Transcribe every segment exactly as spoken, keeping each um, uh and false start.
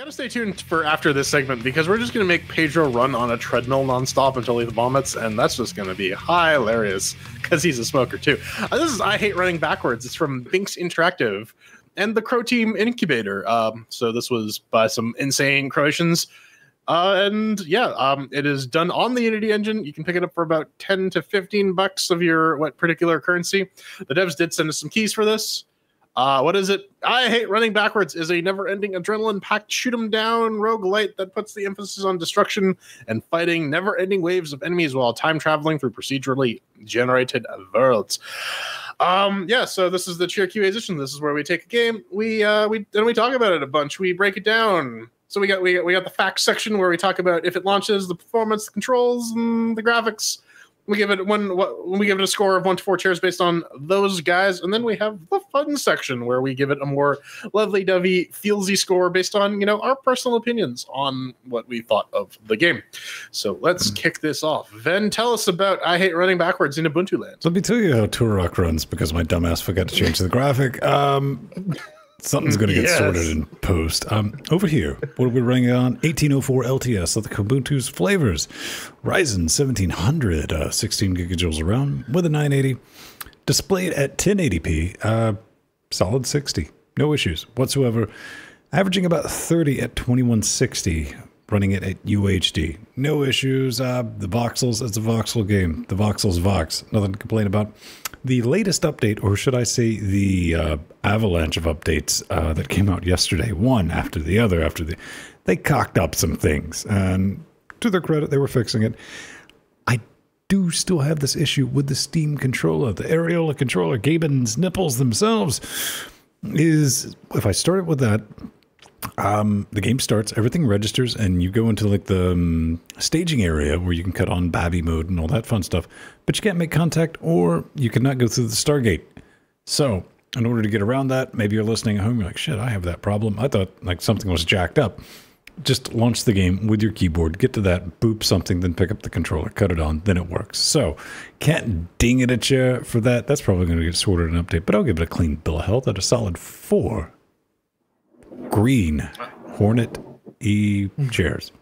You gotta stay tuned for after this segment because we're just gonna make Pedro run on a treadmill nonstop until he vomits, and that's just gonna be hilarious because he's a smoker too. Uh, this is I Hate Running Backwards. It's from Binx Interactive and the Crow Team Incubator. Um, so this was by some insane Croatians. Uh, and yeah, um, it is done on the Unity engine. You can pick it up for about ten to fifteen bucks of your what particular currency. The devs did send us some keys for this. Uh, what is it? I Hate Running Backwards is a never-ending adrenaline-packed shoot-'em-down roguelite that puts the emphasis on destruction and fighting never-ending waves of enemies while time-traveling through procedurally generated worlds. Um, yeah, so this is the ChairQAsition. This is where we take a game, we uh, we and we talk about it a bunch. We break it down. So we got we got, we got the facts section where we talk about if it launches, the performance, the controls, and the graphics. We give it one. We give it a score of one to four chairs based on those guys, and then we have the fun section where we give it a more lovely-dovey, feelsy score based on you know our personal opinions on what we thought of the game. So let's kick this off. Ven, tell us about I Hate Running Backwards in Ubuntu land. Let me tell you how Turok runs because my dumbass forgot to change the graphic. Um, something's going to get yes. sorted in post. Um, over here, what are we running on? eighteen oh four L T S with the Ubuntu's flavors. Ryzen seventeen hundred, uh, sixteen gigajoules around with a nine eighty. Displayed at ten eighty p, uh, solid sixty. No issues whatsoever. Averaging about thirty at twenty-one sixty, running it at U H D. No issues. Uh, the voxels, it's a voxel game. The voxels vox. Nothing to complain about. The latest update, or should I say the uh, avalanche of updates uh, that came out yesterday, one after the other, after the, they cocked up some things, and to their credit, they were fixing it. I do still have this issue with the Steam controller, the areola controller, Gaben's nipples themselves, is, if I start it with that, um, the game starts, everything registers, and you go into like the um, staging area where you can cut on Babby mode and all that fun stuff, but you can't make contact or you cannot go through the Stargate. So in order to get around that, maybe you're listening at home, you're like, shit, I have that problem. I thought like something was jacked up. Just launch the game with your keyboard, get to that, boop something, then pick up the controller, cut it on, then it works. So can't ding it at you for that. That's probably going to get sorted in an update, but I'll give it a clean bill of health at a solid four. Green Hornet E chairs.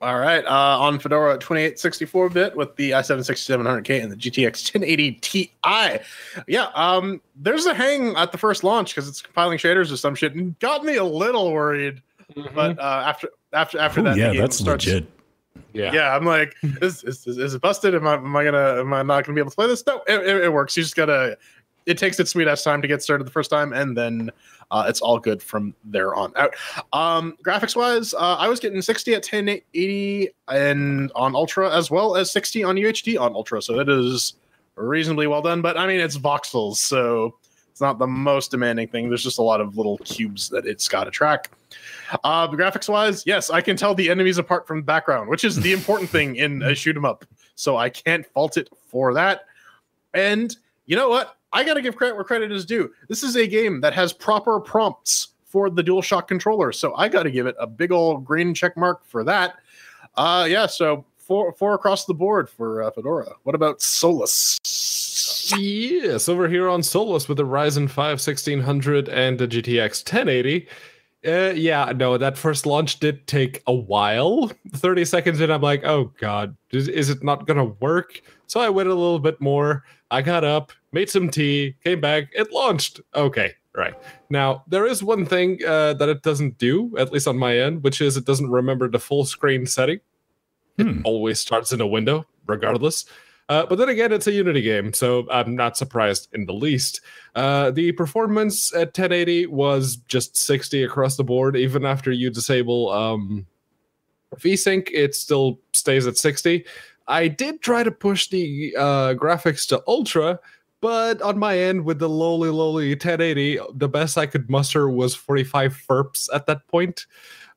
All right. Uh, on Fedora twenty-eight sixty-four bit with the i seven sixty-seven hundred K and the G T X ten eighty T I. Yeah, um, there's a hang at the first launch because it's compiling shaders or some shit and got me a little worried. Mm-hmm. But uh, after after after Ooh, that, yeah, the game that's starts, legit. Yeah, yeah. I'm like, is is, is it busted? Am I am I gonna am I not gonna be able to play this? No, it, it, it works. You just gotta. It takes its sweet ass time to get started the first time, and then uh, it's all good from there on out. Um, graphics wise, uh, I was getting sixty at ten eighty and on Ultra, as well as sixty on U H D on Ultra. So that is reasonably well done. But I mean, it's voxels, so it's not the most demanding thing. There's just a lot of little cubes that it's got to track. Uh, graphics wise, yes, I can tell the enemies apart from the background, which is the important thing in a shoot 'em up. So I can't fault it for that. And you know what? I got to give credit where credit is due. This is a game that has proper prompts for the DualShock controller, so I got to give it a big old green check mark for that. Uh, yeah, so four, four across the board for uh, Fedora. What about Solus? Yes, over here on Solus with the Ryzen five sixteen hundred and the G T X ten eighty. Uh, yeah, no, that first launch did take a while. thirty seconds in, I'm like, oh god, is, is it not going to work? So I waited a little bit more. I got up, made some tea, came back, it launched. Okay, right. Now, there is one thing uh, that it doesn't do, at least on my end, which is it doesn't remember the full screen setting. Hmm. It always starts in a window, regardless. Uh, but then again, it's a Unity game, so I'm not surprised in the least. Uh, the performance at ten eighty was just sixty across the board. Even after you disable um, VSync, it still stays at sixty. I did try to push the uh, graphics to Ultra, but on my end, with the lowly, lowly ten eighty, the best I could muster was forty-five F E R Ps at that point.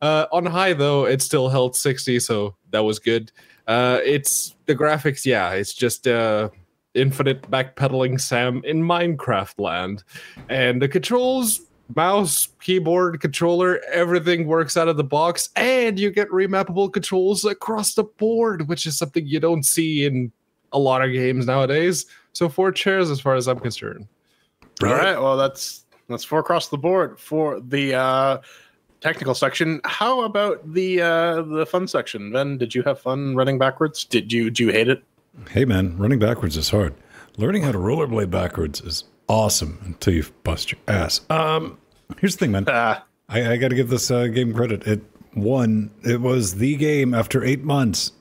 Uh, on high, though, it still held sixty, so that was good. Uh, it's the graphics, yeah, it's just uh, infinite backpedaling Sam in Minecraft land. And the controls, mouse, keyboard, controller, everything works out of the box, and you get remappable controls across the board, which is something you don't see in a lot of games nowadays. So four chairs as far as I'm concerned. All right, well, that's that's four across the board for the uh technical section. How about the uh, the fun section? Ben, did you have fun running backwards? Did you do you hate it? Hey man, running backwards is hard. Learning how to rollerblade backwards is awesome until you bust your ass. Um, here's the thing, man. Uh, I, I got to give this uh, game credit. It won. It was the game after eight months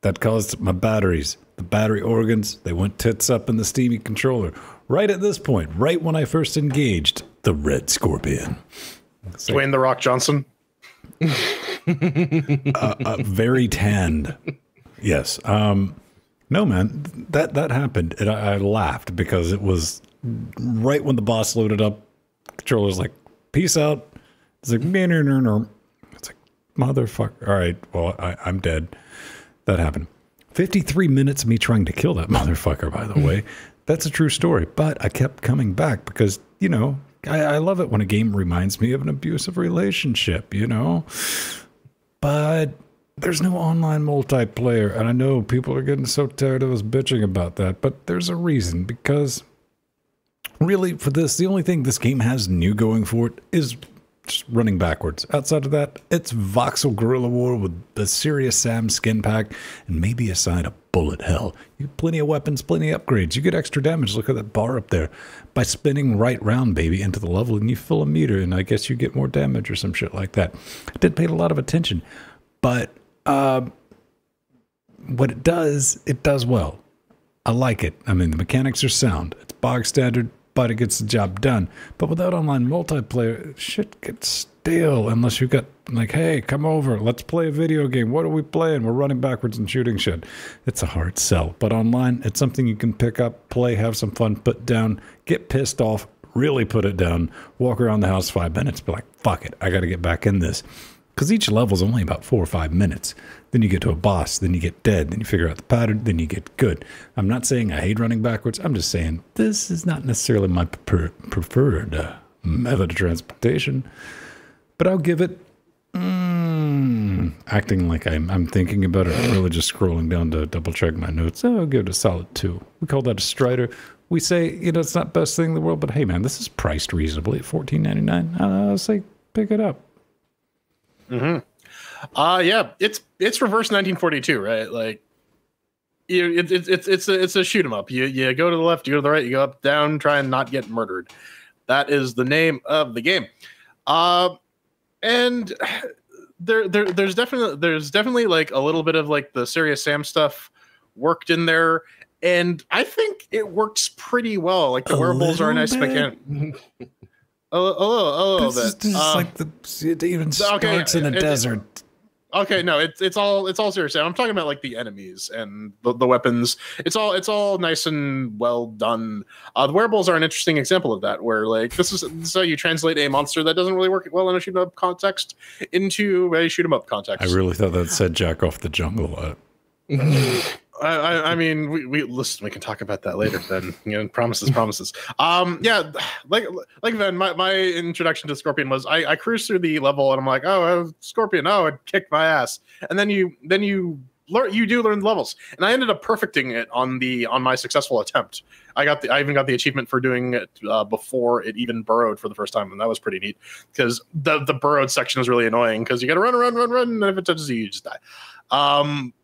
that caused my batteries, the battery organs, they went tits up in the steamy controller. Right at this point, right when I first engaged the Red Scorpion. Dwayne like, The Rock Johnson? uh, uh, very tanned. Yes. Um, no, man, that, that happened. And I, I laughed because it was right when the boss loaded up, controller's like, peace out. It's like, no, no, no, no. It's like, motherfucker. All right, well, I, I'm dead. That happened. fifty-three minutes of me trying to kill that motherfucker, by the way. That's a true story. But I kept coming back because, you know, I, I love it when a game reminds me of an abusive relationship, you know. But there's no online multiplayer. And I know people are getting so tired of us bitching about that. But there's a reason. Because really, for this, the only thing this game has new going for it is just running backwards. Outside of that, it's voxel guerrilla war with the Serious Sam skin pack and maybe a side of bullet hell. You get plenty of weapons, plenty of upgrades. You get extra damage. Look at that bar up there. By spinning right round, baby, into the level, and you fill a meter, and I guess you get more damage or some shit like that. I did pay a lot of attention, but uh, what it does, it does well. I like it. I mean, the mechanics are sound. It's bog standard, but it gets the job done. But without online multiplayer, shit gets stale unless you've got, like, hey, come over, let's play a video game. What are we playing? We're running backwards and shooting shit. It's a hard sell. But online, it's something you can pick up, play, have some fun, put down, get pissed off, really put it down, walk around the house five minutes, be like, fuck it, I got to get back in this. Because each level's only about four or five minutes. Then you get to a boss, then you get dead, then you figure out the pattern, then you get good. I'm not saying I hate running backwards. I'm just saying this is not necessarily my prefer preferred uh, method of transportation. But I'll give it... Mm, acting like I'm, I'm thinking about it. I'm really just scrolling down to double-check my notes. I'll give it a solid two. We call that a strider. We say, you know, it's not the best thing in the world, but hey, man, this is priced reasonably at fourteen ninety-nine. I'll say pick it up. Mm-hmm. Uh yeah, it's it's reverse nineteen forty-two, right? Like, you, it's it, it's it's a it's a shoot 'em up. You you go to the left, you go to the right, you go up, down, try and not get murdered. That is the name of the game. Uh, and there there there's definitely there's definitely like a little bit of like the Serious Sam stuff worked in there, and I think it works pretty well. Like the a wearables are a nice mechanic. Oh, oh, oh! This bit. is just um, like the it even starts okay, in a it, desert. It, okay, no, it's it's all it's all serious. I'm talking about like the enemies and the, the weapons. It's all it's all nice and well done. Uh, the wearables are an interesting example of that, where like this is, this is how you translate a monster that doesn't really work well in a shoot 'em up context into a shoot 'em up context. I really thought that said Jack Off the Jungle. Uh, I, I mean, we, we listen. We can talk about that later. Then, you know, promises, promises. Um, yeah, like like then, my, my introduction to Scorpion was I, I cruised through the level and I'm like, oh, Scorpion, oh, it kicked my ass. And then you then you learn you do learn the levels, and I ended up perfecting it on the on my successful attempt. I got the I even got the achievement for doing it uh, before it even burrowed for the first time, and that was pretty neat because the the burrowed section is really annoying because you got to run, run, run, run, and if it touches you, you just die. Um.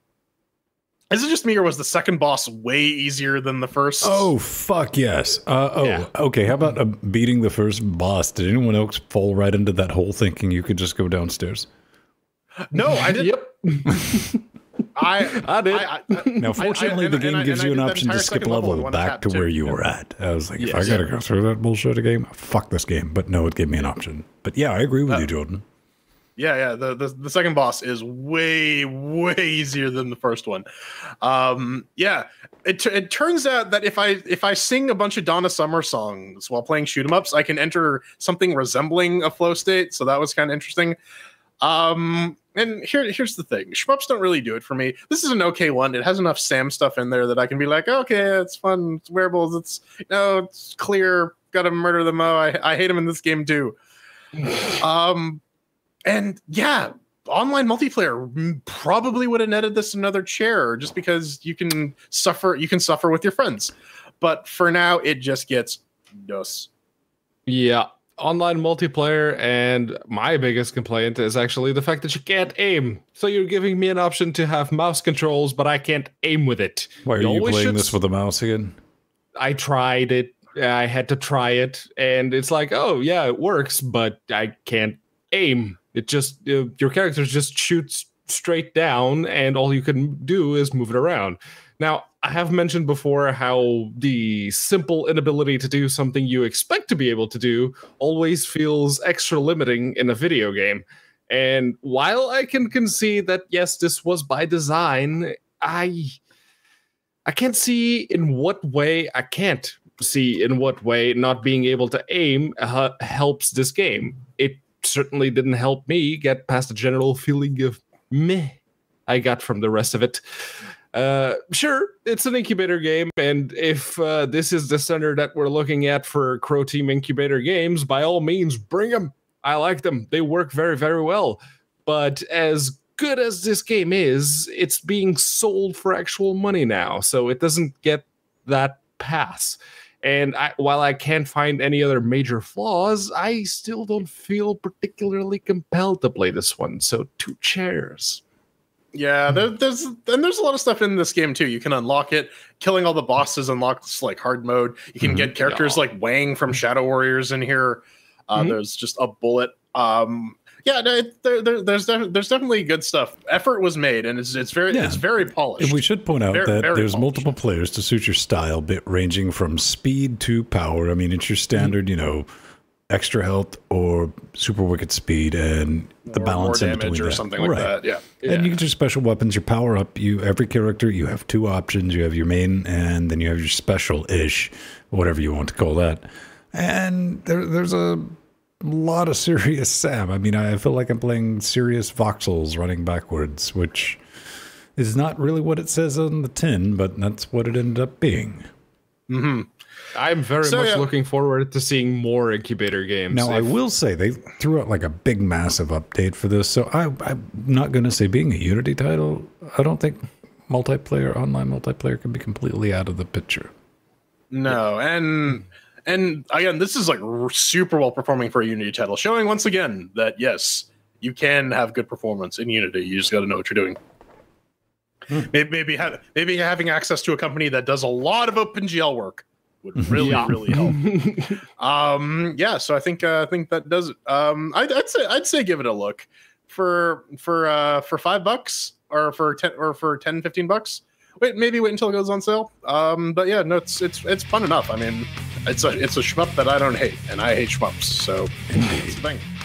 Is it just me, or was the second boss way easier than the first? Oh, fuck yes. Uh, oh, yeah. Okay. How about uh, beating the first boss? Did anyone else fall right into that hole thinking you could just go downstairs? No, I did. Yep. I, I did. I, I, now, fortunately, I, I, the game I, gives you an option to skip level, level back to where you yeah. were at. I was like, yes, if I got to yeah. go through that bullshit again, fuck this game. But no, it gave me an option. But yeah, I agree with uh, you, Jordan. Yeah, yeah. The, the the second boss is way way easier than the first one. Um, yeah, it it turns out that if I if I sing a bunch of Donna Summer songs while playing shoot 'em ups, I can enter something resembling a flow state. So that was kind of interesting. Um, and here here's the thing: shmups don't really do it for me. This is an okay one. It has enough Sam stuff in there that I can be like, okay, it's fun. It's wearables. It's no, it's clear. Got to murder them. Oh, I I hate them in this game too. Um. And yeah, online multiplayer probably would have netted this another chair just because you can suffer you can suffer with your friends. But for now, it just gets dos. Yeah. online multiplayer, and my biggest complaint is actually the fact that you can't aim. So you're giving me an option to have mouse controls, but I can't aim with it. Why are you, you playing should... this with a mouse again? I tried it. I had to try it, and it's like, oh yeah, it works, but I can't aim. It just uh, your character just shoots straight down, and all you can do is move it around. Now, I have mentioned before how the simple inability to do something you expect to be able to do always feels extra limiting in a video game. And while I can concede that, yes, this was by design, I I can't see in what way, I can't see in what way not being able to aim uh, helps this game. It certainly didn't help me get past the general feeling of meh I got from the rest of it. Uh, sure, it's an incubator game, and if uh, this is the center that we're looking at for Crow Team incubator games, by all means, bring them. I like them. They work very, very well. But as good as this game is, it's being sold for actual money now, so it doesn't get that pass. And I, while I can't find any other major flaws, I still don't feel particularly compelled to play this one. So two chairs. Yeah, there, there's and there's a lot of stuff in this game too. You can unlock it. Killing all the bosses unlocks like hard mode. You can mm-hmm. get characters yeah. like Wang from Shadow Warriors in here. Uh, mm-hmm. There's just a bullet. Um, yeah, there, there, there's there's definitely good stuff. Effort was made, and it's it's very yeah. it's very polished. And we should point out very, that very there's polished. multiple players to suit your style bit, ranging from speed to power. I mean, it's your standard, mm-hmm. you know, extra health or super wicked speed, and the or balance in between or that. something like right. that. Yeah, and yeah. you get your special weapons, your power up. You every character you have two options. You have your main, and then you have your special ish, whatever you want to call that. And there, there's a lot of Serious Sam. I mean, I feel like I'm playing Serious Voxels running backwards, which is not really what it says on the tin, but that's what it ended up being. Mm-hmm. I'm very so, much yeah. looking forward to seeing more incubator games. Now, if... I will say they threw out like a big, massive update for this. So I, I'm not going to say being a Unity title, I don't think multiplayer, online multiplayer can be completely out of the picture. No. Yeah. And and again, this is like super well performing for a Unity title, showing once again that, yes, you can have good performance in Unity. You just got to know what you're doing. Hmm. Maybe, maybe, ha maybe having access to a company that does a lot of OpenGL work would really, yeah. really help. um, yeah, so I think uh, I think that does it. Um, I'd, I'd say I'd say give it a look for for uh, for five bucks or for ten or for ten fifteen bucks. Wait, maybe wait until it goes on sale. Um, but yeah, no, it's it's it's fun enough. I mean, it's a it's a shmup that I don't hate, and I hate shmups, so that's the thing.